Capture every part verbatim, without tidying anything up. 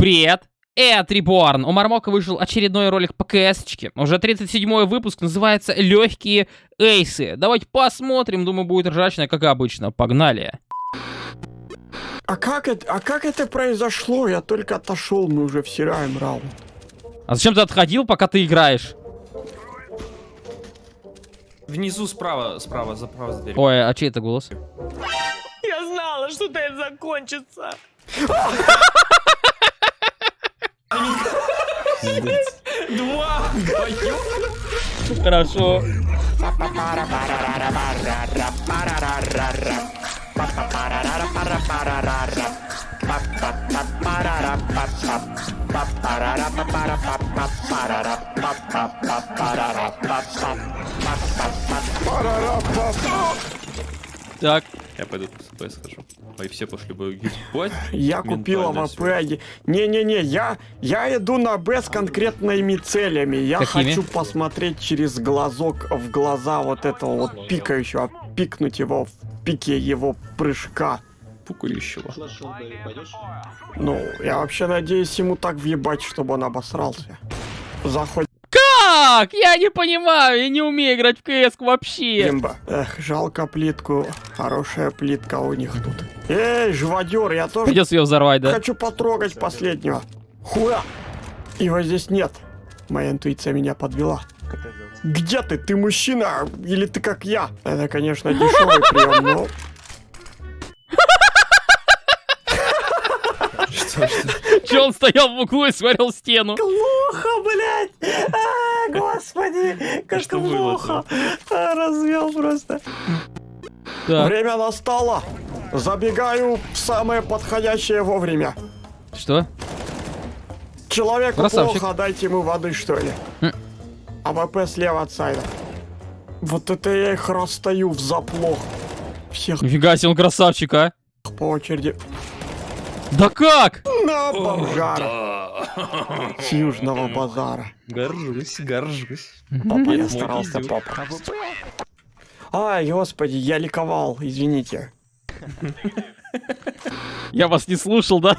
Привет! Это Реборн. У Мармока вышел очередной ролик по КС-очке. Уже тридцать седьмой выпуск, называется «Легкие эйсы». Давайте посмотрим, думаю, будет ржачно, как обычно. Погнали! А как это, а как это произошло? Я только отошел, мы уже всираем раунд. А зачем ты отходил, пока ты играешь? Внизу справа, справа, справа за дверь. Ой, а чей это голос? Я знала, что это закончится. Два. Хорошо. Так. Я пойду по СП схожу. Ой, все пошли бы. Я купила в АП. Не-не-не, я, я иду на Б с конкретными целями. Я Какими? хочу посмотреть через глазок в глаза вот этого вот пикающего, пикнуть его в пике его прыжка. Пукающего. Ну, я вообще надеюсь ему так въебать, чтобы он обосрался. Заходи. Как? Я не понимаю, я не умею играть в КС вообще. Лимба. Эх, жалко плитку. Хорошая плитка у них тут. Эй, жвадер, я тоже... Придется ее взорвать, да? Хочу потрогать последнего. Хуя! Его здесь нет. Моя интуиция меня подвела. Где ты? Ты мужчина? Или ты как я? Это, конечно, дешевый прием, но... Что, что? Че он стоял в углу и смотрел в стену? Плохо, блядь! А, господи, как плохо! А, развел просто. Так. Время настало. Забегаю в самое подходящее вовремя. Что? Человеку Красавчик. плохо, дайте ему воды, что ли. М АВП слева от сайда. Вот это я их расстаю в заплох. Всех. Нифига себе, он красавчик, а? По очереди. Да как? На бомжара. С южного базара. Горжусь, горжусь. Папа, я старался, папа. Ай, господи, я ликовал, извините. Я вас не слушал, да?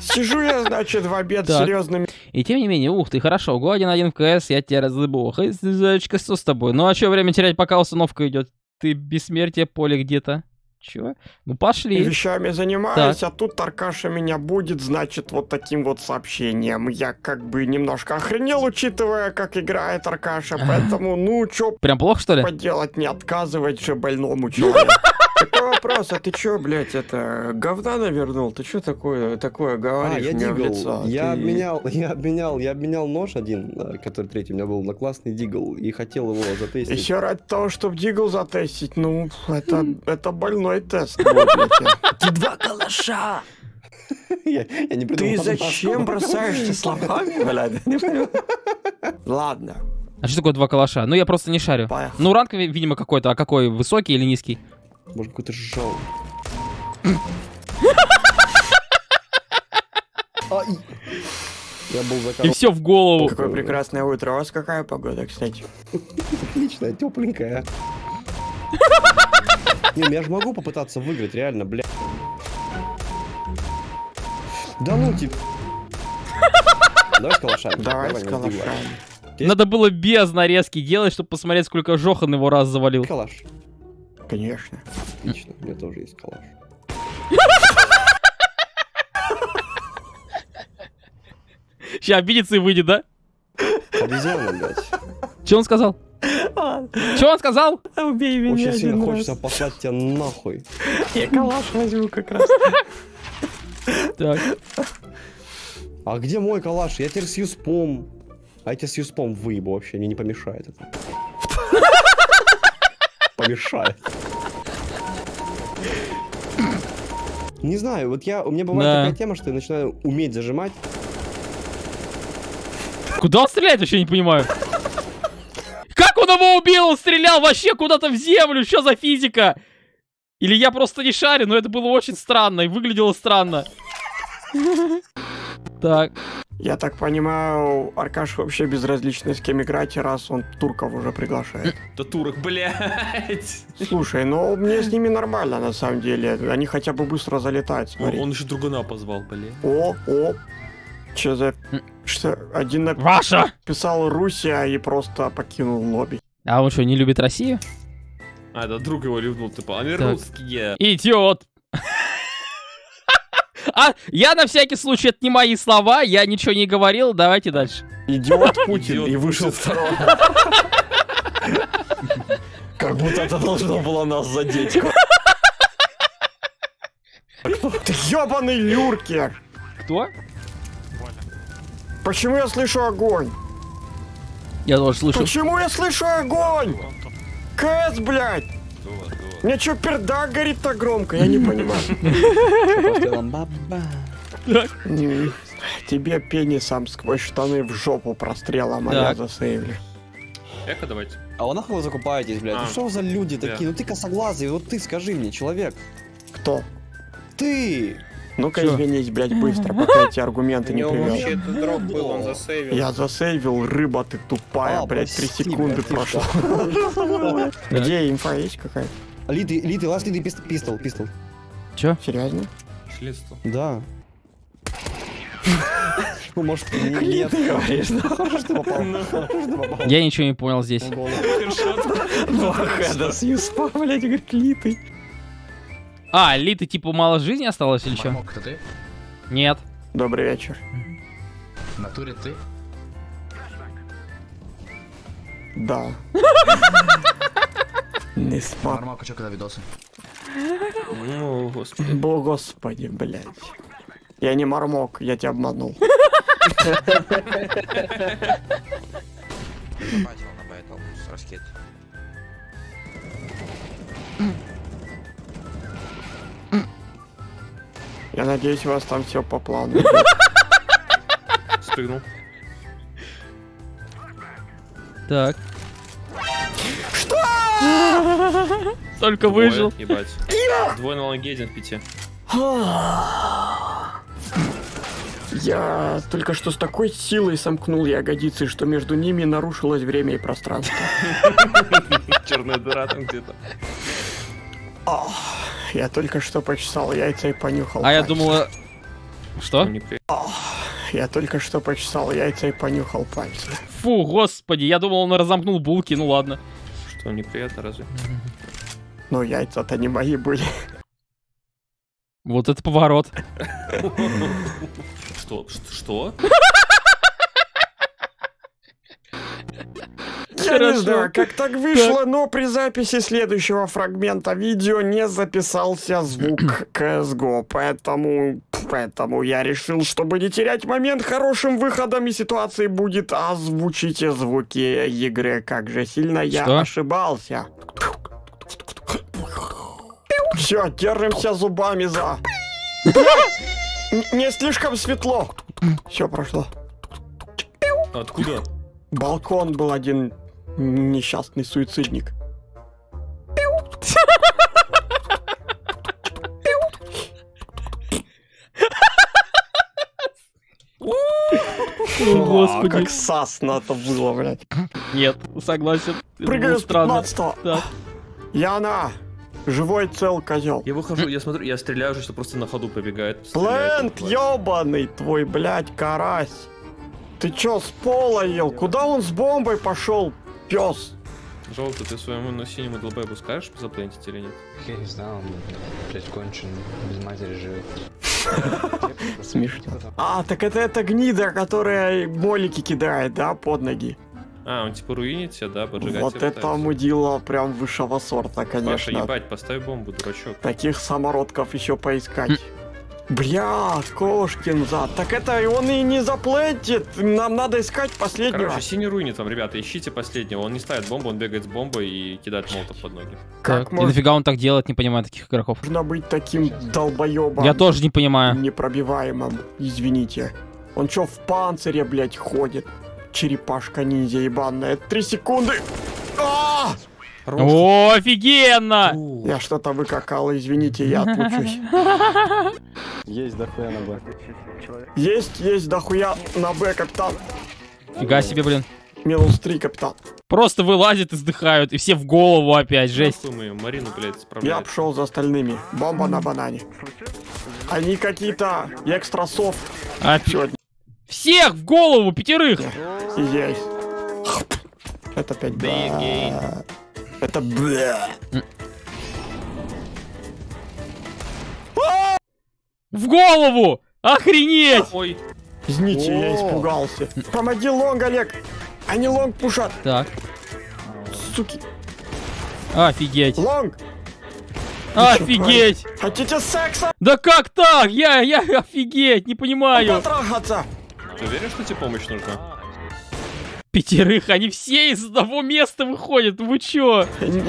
Сижу я, значит, в обед так. серьезными. И тем не менее, ух ты, хорошо, го один-один в КС, я тебя разлыбух. И, зайчка, что с тобой? Ну а что время терять, пока установка идет? Ты бессмертие, поле где-то. Чего? Ну пошли. Вещами занимаюсь, так. а тут Аркаша меня будет, значит, вот таким вот сообщением. Я как бы немножко охренел, учитывая, как играет Аркаша, поэтому, ну, чё... Прям плохо, что ли? Поделать, не отказывать же больному человеку. Такой вопрос, а ты чё, блядь, это, говна навернул? Ты чё такое, такое говоришь мне в лицо? Я обменял, я обменял, я обменял нож один, который третий у меня был, на классный дигл, и хотел его затестить. Еще ради того, чтобы дигл затестить, ну, это, это больной тест. Ты два калаша! Ты зачем бросаешься словами, блядь? Ладно. А что такое два калаша? Ну, я просто не шарю. Ну, ранг, видимо, какой-то, а какой, высокий или низкий? Может, какой-то жал. Я был закал... И все в голову. Какое прекрасное утро. У вас какая погода, кстати? Отличная, тепленькая. Не, я же могу попытаться выиграть, реально, бля. Да ну типа. Давай с калашами. Давай с калашами. Надо было без нарезки делать, чтобы посмотреть, сколько жохан его раз завалил. Калаш. Конечно. Отлично, у меня тоже есть калаш. Сейчас обидится и выйдет, да? Обезьяна, блядь. Че он сказал? Че он сказал? Убей меня. Очень сильно хочется послать тебя нахуй. Я калаш возьму как раз. Так. А где мой калаш? Я теперь с юспом. А я тебе с юспом выебу вообще, мне не помешает это. Помешает. Не знаю, вот я, у меня бывает да. такая тема, что я начинаю уметь зажимать. Куда он стреляет, вообще не понимаю. Как он его убил? Он стрелял вообще куда-то в землю, что за физика? Или я просто не шарю, но это было очень странно и выглядело странно. Так. Я так понимаю, Аркаш вообще безразлично с кем играть, раз он турков уже приглашает. Да турок, блядь. Слушай, ну мне с ними нормально, на самом деле. Они хотя бы быстро залетают, смотри. Он еще другана позвал, блядь. О, о. Че за... Что? Один написал Руссия и просто покинул лобби. А он что, не любит Россию? А, это друг его ливнул, типа, они русские. Идиот. А, я на всякий случай, это не мои слова, я ничего не говорил, давайте дальше. Идиот Путин, и вышел второй. Как будто это должно было нас задеть. Ты ёбаный люркер. Кто? Почему я слышу огонь? Я тоже слышу. Почему я слышу огонь? КС, блядь! Мне чё, пердак горит так громко? Я не понимаю. Тебе пенисом сквозь штаны в жопу прострелом, а я засейвлю. Эхо давайте. А вы нахуй закупаетесь, блядь? Ну что за люди такие? Ну ты косоглазый, вот ты скажи мне, человек. Кто? Ты! Ну-ка извинись, блядь, быстро, пока эти аргументы не привел. Я засейвил, рыба ты тупая, блядь, три секунды прошло. Где инфа есть какая-то? Литы, литы, ласт, литы, пистол, пистол. Че? Серьезно? Шлистол. Да. Ну, может, нет, говоришь, хорошо, что попал. Я ничего не понял здесь. Ну, ахеда с юспа, блядь, говорит, литы. А, Ли, ты типа мало жизни осталось или что? Мармок, это ты? Нет. Добрый вечер. В натуре ты? Да. Не спал. Мармок, а что, когда видосы? О, господи. Бо, господи, блядь. Я не Мармок, я тебя обманул. Нападил на байтл с раскет. Я надеюсь, у вас там все по плану. Спрыгнул. Так. Что? Только двое, выжил. Ебать. Двое на лонге, один в пяти. Я только что с такой силой сомкнул ягодицы, что между ними нарушилось время и пространство. Черная дыра там где-то. Я только что почесал яйца и понюхал. А я думала... Что? Я только что почесал яйца и понюхал пальцы. Фу, господи, я думал, он разомкнул булки, ну ладно. Что, неприятно разве? Ну, яйца-то не мои были. Вот это поворот. Что? Что? Я не знаю, как так вышло, но при записи следующего фрагмента видео не записался звук си эс го, поэтому, поэтому я решил, чтобы не терять момент, хорошим выходом из ситуации будет озвучить звуки игры. Как же сильно я Что? ошибался. Все, держимся зубами за... Не слишком светло. Все прошло. Откуда? Балкон был один... Несчастный суицидник. Господи, как сасно это было, блядь. Нет, согласен. Прыгаю с пятнадцатого. Яна, живой цел козел. Я выхожу, я смотрю, я стреляю, что просто на ходу побегает. Плент, ёбаный твой, блядь, карась. Ты чё, с пола ел? Куда он с бомбой пошел? Пёс! Желтый, ты своему на синему долбай пускаешь заплентить или нет? Я не знаю, он, блядь, кончен, без матери живет. Смешно. А, так это эта гнида, которая молики кидает, да, под ноги? А, он типа руинит тебя, да, поджигать. Вот это мудила прям высшего сорта, конечно. Паша, ебать, поставь бомбу, дурачок. Таких самородков еще поискать. Бля, кошкин зад. Так это он и не заплатит. Нам надо искать последнего. Короче, синий руинит там, ребята, ищите последнего. Он не ставит бомбу, он бегает с бомбой и кидает молотов под ноги. Как можно... И нафига он так делает, не понимаю таких игроков. Нужно быть таким долбоебом. Я тоже не понимаю. Непробиваемым, извините. Он чё, в панцире, блядь, ходит? Черепашка ниндзя ебаная. Три секунды. А! О, офигенно! Я что-то выкакал, извините, я отлучусь. Есть дохуя на Б. Есть, есть дохуя на Б, капитан. Фига себе, блин. Минус три, капитан. Просто вылазит и сдыхают, и все в голову опять, жесть. Марину, блядь, я пошел за остальными. Бомба на банане. Они какие-то экстрасов. А, сегодня. Всех в голову, пятерых! Есть. Это опять бля. Это бля. В голову! Охренеть! Ой. Извините, я испугался. Помоги лонг, Олег! Они лонг пушат. Так. Суки. Офигеть. Лонг! Офигеть! Хотите секса? Да как так? Я, я офигеть, не понимаю. Ты веришь, что тебе помощь нужна? Пятерых, они все из одного места выходят, вы чё? Не,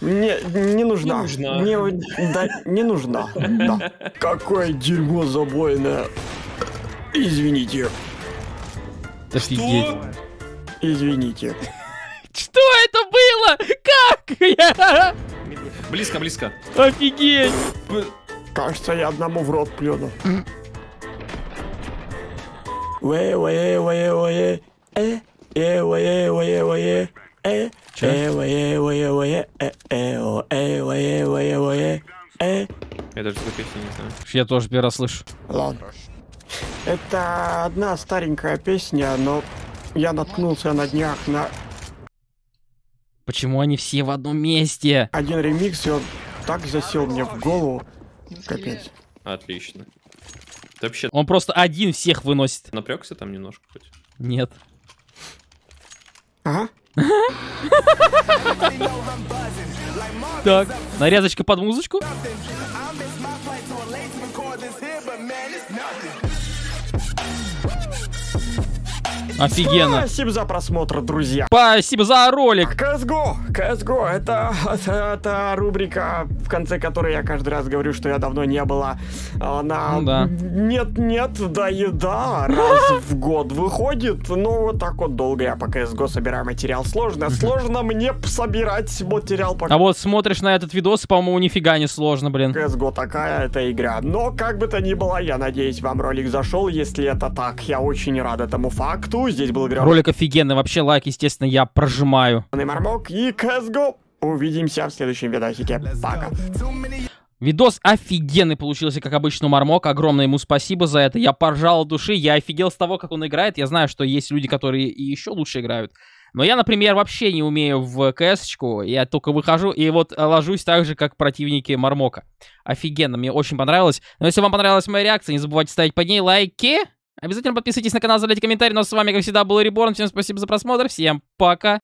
не, не нужна. Не нужна. Не, да, не нужна. Да. Какое дерьмо забойное. Извините. Офигеть. Что? Извините. Что это было? Как? Близко, близко. Офигеть. Кажется, я одному в рот плюну. Я даже такой песни не знаю. Я тоже первый раз слышу. Ладно. Это одна старенькая песня, но я наткнулся на днях на... Почему они все в одном месте? Один ремикс, и он так засел мне в голову. Капец. Отлично. Ты вообще... Он просто один всех выносит. Напрягся там немножко хоть? Нет. Ага. Так, нарезочка под музычку. Офигенно. Спасибо за просмотр, друзья. Спасибо за ролик. си эс го, си эс го, это, это, это рубрика, в конце которой я каждый раз говорю, что я давно не была. Она ну, да. нет-нет, да еда раз в год выходит. Ну вот так вот долго я по си эс го собираю материал. Сложно, сложно мне собирать материал. Пока. А вот смотришь на этот видос, по-моему, нифига не сложно, блин. си эс го такая, это игра. Но как бы то ни было, я надеюсь, вам ролик зашел. Если это так, я очень рад этому факту. Здесь был игровой. Ролик офигенный. Вообще лайк, естественно, я прожимаю. Мармок и си эс го. Увидимся в следующем видосике. Пока. Видос офигенный получился, как обычно, у Мармока. Огромное ему спасибо за это. Я поржал от души. Я офигел с того, как он играет. Я знаю, что есть люди, которые и еще лучше играют. Но я, например, вообще не умею в КС-очку. Я только выхожу и вот ложусь так же, как противники Мармока. Офигенно. Мне очень понравилось. Но если вам понравилась моя реакция, не забывайте ставить под ней лайки. Обязательно подписывайтесь на канал, оставляйте комментарии. Ну а с вами, как всегда, был Реборн. Всем спасибо за просмотр. Всем пока.